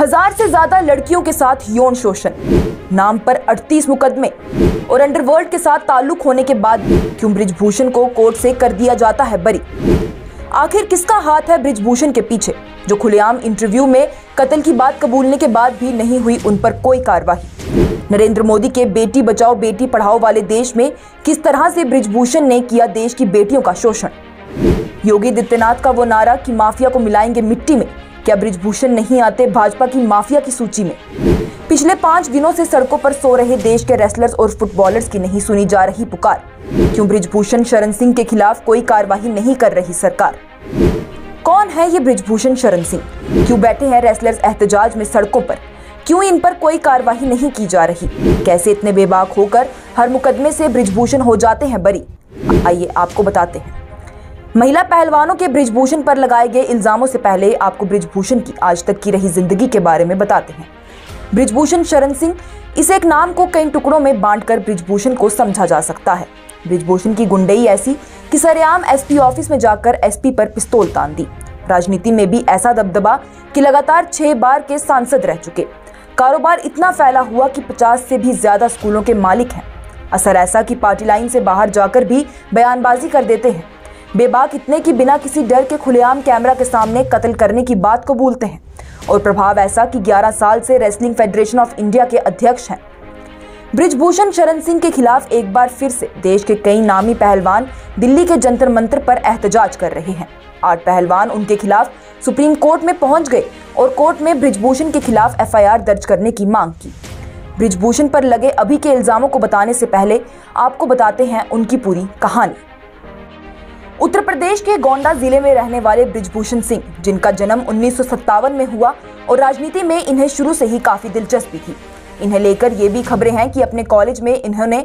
1000 से ज्यादा लड़कियों के साथ यौन शोषण नाम पर 38 मुकदमे और अंडरवर्ल्ड के साथ ताल्लुक होने के बाद क्यों बृजभूषण को कोर्ट से कर दिया जाता है बरी। आखिर किसका हाथ है बृजभूषण के पीछे, जो खुलेआम इंटरव्यू में कत्ल की बात कबूलने के बाद भी नहीं हुई उन पर कोई कार्रवाई। नरेंद्र मोदी के बेटी बचाओ बेटी पढ़ाओ वाले देश में किस तरह से बृजभूषण ने किया देश की बेटियों का शोषण। योगी आदित्यनाथ का वो नारा कि माफिया को मिलाएंगे मिट्टी में, क्या बृजभूषण नहीं आते भाजपा की माफिया की सूची में। पिछले 5 दिनों से सड़कों पर सो रहे देश के रेसलर्स और फुटबॉलर्स की नहीं सुनी जा रही पुकार। क्यों बृजभूषण शरण सिंह के खिलाफ कोई कार्रवाई नहीं कर रही सरकार। कौन है ये बृजभूषण शरण सिंह, क्यों बैठे हैं रेसलर्स एहतजाज में सड़कों पर, क्यों इन पर कोई कार्रवाई नहीं की जा रही, कैसे इतने बेबाक होकर हर मुकदमे से बृजभूषण हो जाते हैं बरी। आइए आपको बताते हैं। महिला पहलवानों के बृजभूषण पर लगाए गए इल्जामों से पहले आपको बृजभूषण की आज तक की रही जिंदगी के बारे में बताते हैं। बृजभूषण शरण सिंह, इस एक नाम को कई टुकड़ों में बांटकर बृजभूषण को समझा जा सकता है। बृजभूषण की गुंडई ऐसी कि सरेआम एसपी ऑफिस में जाकर एसपी पर पिस्तौल तान दी। राजनीति में भी ऐसा दबदबा कि लगातार 6 बार के सांसद रह चुके। कारोबार इतना फैला हुआ कि 50 से भी ज्यादा स्कूलों के मालिक हैं। असर ऐसा कि पार्टी लाइन से बाहर जाकर भी बयानबाजी कर देते हैं। बेबाक इतने कि बिना किसी डर के खुलेआम कैमरा के सामने कत्ल करने की बात को बोलते हैं। और प्रभाव ऐसा कि 11 साल से रेसलिंग फेडरेशन ऑफ इंडिया के अध्यक्ष हैं। बृजभूषण शरण सिंह के खिलाफ एक बार फिर से देश के कई नामी पहलवान दिल्ली के जंतर मंतर पर एहतजाज कर रहे हैं। 8 पहलवान उनके खिलाफ सुप्रीम कोर्ट में पहुंच गए और कोर्ट में बृजभूषण के खिलाफ एफआईआर दर्ज करने की मांग की। बृजभूषण पर लगे अभी के इल्जामों को बताने से पहले आपको बताते हैं उनकी पूरी कहानी। उत्तर प्रदेश के गोंडा जिले में रहने वाले बृजभूषण सिंह, जिनका जन्म 1957 में हुआ और राजनीति में इन्हें शुरू से ही काफी दिलचस्पी थी। इन्हें लेकर ये भी खबरें हैं कि अपने कॉलेज में इन्होंने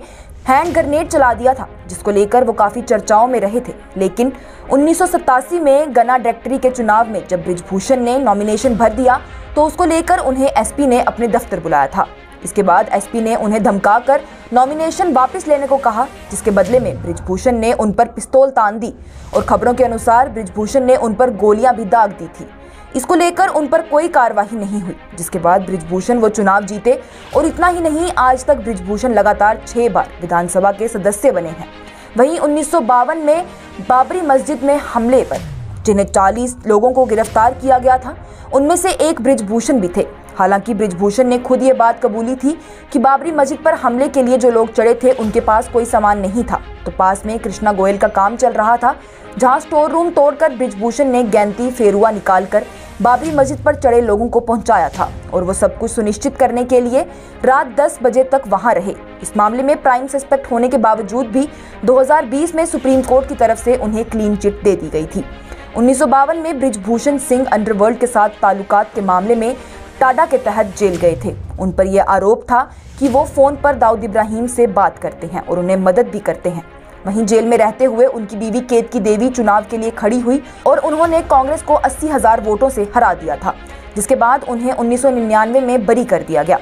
हैंड ग्रेनेड चला दिया था, जिसको लेकर वो काफ़ी चर्चाओं में रहे थे। लेकिन 1987 में गन्ना डायरेक्टरी के चुनाव में जब बृजभूषण ने नॉमिनेशन भर दिया तो उसको लेकर उन्हें एसपी ने अपने दफ्तर बुलाया था। इसके बाद एसपी ने उन्हें धमकाकर नॉमिनेशन वापस लेने को कहा, जिसके बदले में बृजभूषण ने उन पर पिस्तौल तान दी और खबरों के अनुसार बृजभूषण ने उन पर गोलियां भी दाग दी थी। इसको लेकर उन पर कोई कार्रवाई नहीं हुई, जिसके बाद बृजभूषण वो चुनाव जीते। और इतना ही नहीं, आज तक बृजभूषण लगातार 6 बार विधानसभा के सदस्य बने हैं। वहीं 1952 में बाबरी मस्जिद में हमले पर जिन्हें 40 लोगों को गिरफ्तार किया गया था, उनमें से एक बृजभूषण भी थे। हालांकि बृजभूषण ने खुद ये बात कबूली थी कि बाबरी मस्जिद पर हमले के लिए जो लोग चढ़े थे उनके पास कोई सामान नहीं था। तो पास में कृष्णा गोयल का काम चल रहा था, जहां स्टोर रूम तोड़कर बृजभूषण ने गैंती फेरुआ निकालकर बाबरी मस्जिद पर चढ़े लोगों को पहुंचाया था। और वो सब कुछ सुनिश्चित करने के लिए रात 10 बजे तक वहां रहे। इस मामले में प्राइम सस्पेक्ट होने के बावजूद भी 2020 में सुप्रीम कोर्ट की तरफ से उन्हें क्लीन चिट दे दी गई थी। 1952 में बृजभूषण सिंह अंडरवर्ल्ड के साथ ताल्लुकात के मामले में टाडा के तहत जेल गए थे। उन पर यह आरोप था कि वो फ़ोन पर दाऊद इब्राहिम से बात करते हैं और उन्हें मदद भी करते हैं। वहीं जेल में रहते हुए उनकी बीवी केतकी देवी चुनाव के लिए खड़ी हुई और उन्होंने कांग्रेस को 80,000 वोटों से हरा दिया था, जिसके बाद उन्हें 1999 में बरी कर दिया गया।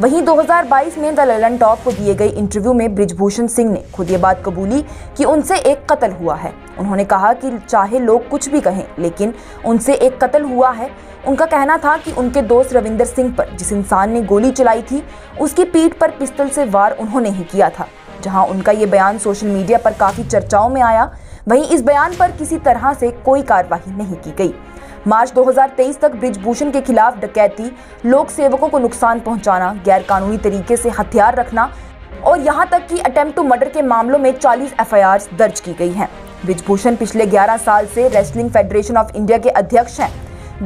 वहीं 2022 में द लल्लनटॉप को दिए गए इंटरव्यू में बृजभूषण सिंह ने खुद ये बात कबूली कि उनसे एक कत्ल हुआ है। उन्होंने कहा कि चाहे लोग कुछ भी कहें लेकिन उनसे एक कत्ल हुआ है। उनका कहना था कि उनके दोस्त रविंदर सिंह पर जिस इंसान ने गोली चलाई थी उसकी पीठ पर पिस्तौल से वार उन्होंने ही किया था। जहां उनका ये बयान सोशल मीडिया पर काफ़ी चर्चाओं में आया, वहीं इस बयान पर किसी तरह से कोई कार्रवाई नहीं की गई। मार्च 2023 तक बृजभूषण के खिलाफ डकैती, लोक सेवकों को नुकसान पहुंचाना, गैरकानूनी तरीके से हथियार रखना और यहां तक कि अटेम्प्ट टू मर्डर के मामलों में 40 एफआईआर दर्ज की गई हैं। बृजभूषण पिछले 11 साल से रेसलिंग फेडरेशन ऑफ इंडिया के अध्यक्ष हैं।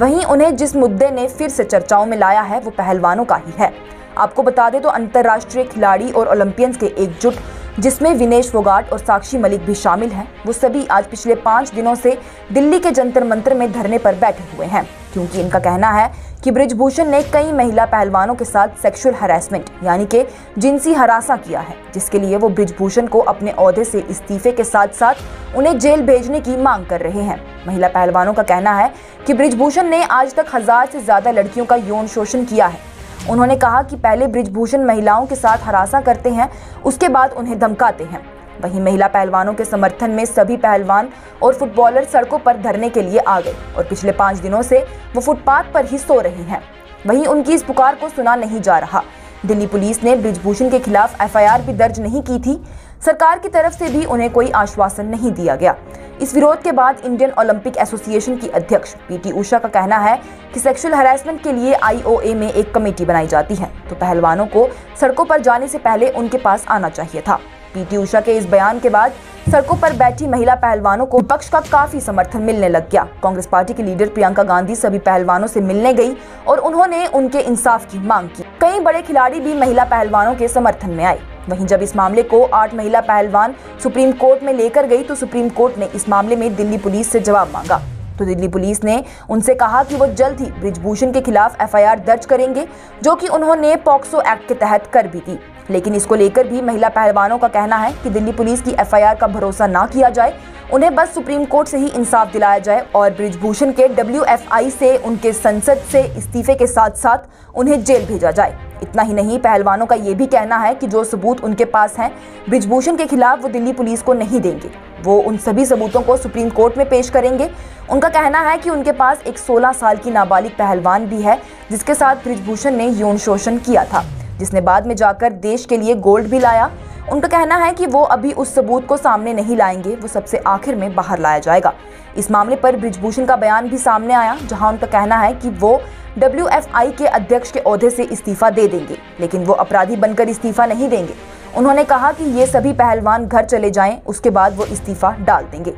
वहीं उन्हें जिस मुद्दे ने फिर से चर्चाओं में लाया है वो पहलवानों का ही है। आपको बता दें तो अंतर्राष्ट्रीय खिलाड़ी और ओलंपियंस के एक जुट जिसमें विनेश फोगाट और साक्षी मलिक भी शामिल हैं, वो सभी आज पिछले 5 दिनों से दिल्ली के जंतर मंतर में धरने पर बैठे हुए हैं, क्योंकि इनका कहना है कि बृजभूषण ने कई महिला पहलवानों के साथ सेक्सुअल हरासमेंट यानी कि जिनसी हरासा किया है, जिसके लिए वो बृजभूषण को अपने ओहदे से इस्तीफे के साथ साथ उन्हें जेल भेजने की मांग कर रहे हैं। महिला पहलवानों का कहना है कि बृजभूषण ने आज तक 1000 से ज़्यादा लड़कियों का यौन शोषण किया है। उन्होंने कहा कि पहले बृजभूषण महिलाओं के साथ हरासा करते हैं, उसके बाद उन्हें धमकाते हैं। वहीं महिला पहलवानों के समर्थन में सभी पहलवान और फुटबॉलर सड़कों पर धरने के लिए आ गए और पिछले 5 दिनों से वो फुटपाथ पर ही सो रही हैं। वहीं उनकी इस पुकार को सुना नहीं जा रहा। दिल्ली पुलिस ने बृजभूषण के खिलाफ एफआईआर भी दर्ज नहीं की थी। सरकार की तरफ से भी उन्हें कोई आश्वासन नहीं दिया गया। इस विरोध के बाद इंडियन ओलंपिक एसोसिएशन की अध्यक्ष पीटी ऊषा का कहना है कि सेक्सुअल हैरेसमेंट के लिए आईओए में एक कमेटी बनाई जाती है, तो पहलवानों को सड़कों पर जाने से पहले उनके पास आना चाहिए था। पीटी ऊषा के इस बयान के बाद सड़कों पर बैठी महिला पहलवानों को विपक्ष का काफी समर्थन मिलने लग गया। कांग्रेस पार्टी की लीडर प्रियंका गांधी सभी पहलवानों से मिलने गई और उन्होंने उनके इंसाफ की मांग की। कई बड़े खिलाड़ी भी महिला पहलवानों के समर्थन में आए। वहीं जब इस मामले को 8 महिला पहलवान सुप्रीम कोर्ट में लेकर गई तो सुप्रीम कोर्ट ने इस मामले में दिल्ली पुलिस से जवाब मांगा, तो दिल्ली पुलिस ने उनसे कहा कि वो जल्द ही बृजभूषण के खिलाफ एफआईआर दर्ज करेंगे, जो कि उन्होंने पॉक्सो एक्ट के तहत कर भी थी। लेकिन इसको लेकर भी महिला पहलवानों का कहना है कि दिल्ली पुलिस की एफआईआर का भरोसा ना किया जाए, उन्हें बस सुप्रीम कोर्ट से ही इंसाफ दिलाया जाए और बृजभूषण के WFI से, उनके संसद से इस्तीफे के साथ साथ उन्हें जेल भेजा जाए। इतना ही नहीं, पहलवानों का ये भी कहना है कि जो सबूत उनके पास हैं बृजभूषण के खिलाफ वो दिल्ली पुलिस को नहीं देंगे, वो उन सभी सबूतों को सुप्रीम कोर्ट में पेश करेंगे। उनका कहना है कि उनके पास एक 16 साल की नाबालिग पहलवान भी है जिसके साथ बृजभूषण ने यौन शोषण किया था, जिसने बाद में जाकर देश के लिए गोल्ड भी लाया। उनका कहना है कि वो अभी उस सबूत को सामने नहीं लाएंगे, वो सबसे आखिर में बाहर लाया जाएगा। इस मामले पर बृजभूषण का बयान भी सामने आया, जहां उनका कहना है कि वो WFI के अध्यक्ष के ओहदे से इस्तीफा दे देंगे, लेकिन वो अपराधी बनकर इस्तीफा नहीं देंगे। उन्होंने कहा कि ये सभी पहलवान घर चले जाएं, उसके बाद वो इस्तीफा डाल देंगे।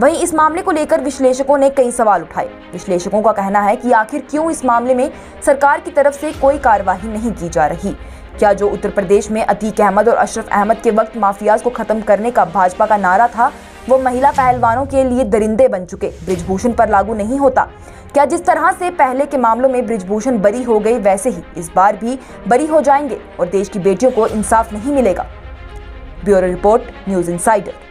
वहीं इस मामले को लेकर विश्लेषकों ने कई सवाल उठाए। विश्लेषकों का कहना है कि आखिर क्यों इस मामले में सरकार की तरफ से कोई कार्रवाई नहीं की जा रही। क्या जो उत्तर प्रदेश में अतीक अहमद और अशरफ अहमद के वक्त माफियाज को खत्म करने का भाजपा का नारा था, वो महिला पहलवानों के लिए दरिंदे बन चुके बृजभूषण पर लागू नहीं होता? क्या जिस तरह से पहले के मामलों में बृजभूषण बरी हो गई, वैसे ही इस बार भी बरी हो जाएंगे और देश की बेटियों को इंसाफ नहीं मिलेगा? Bureau report, news insider.